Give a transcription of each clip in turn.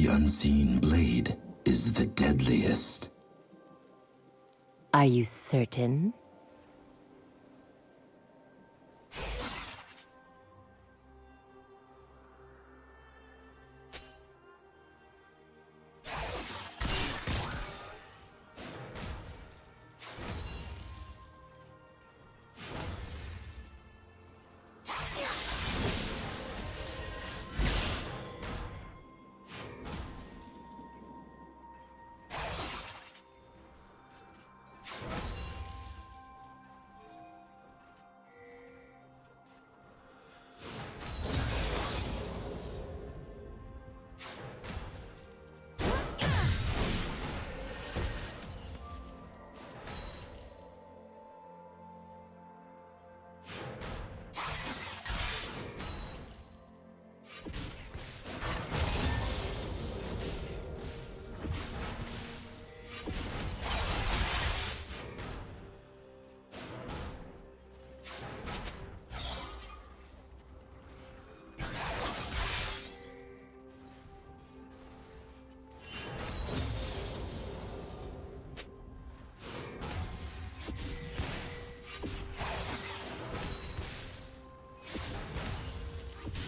The unseen blade is the deadliest. Are you certain?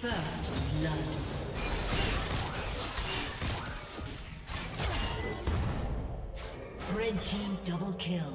First blood. Red team double kill.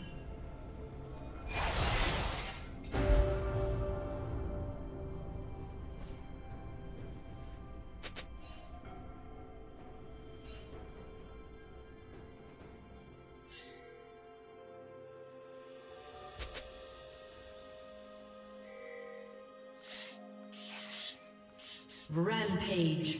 Rampage.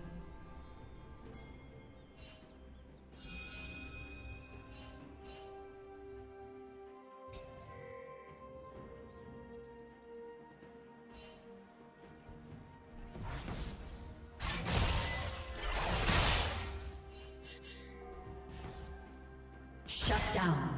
Shut down.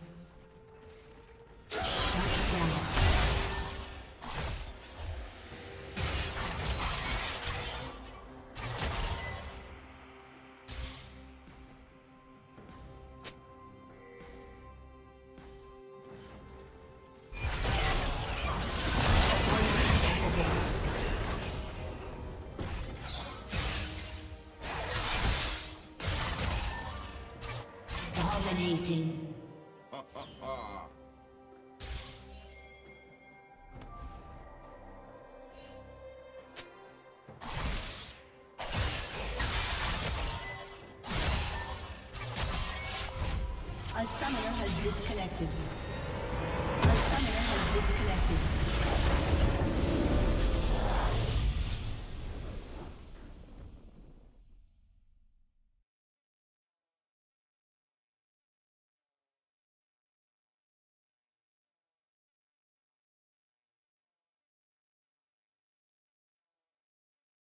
A summoner has disconnected. A summoner has disconnected.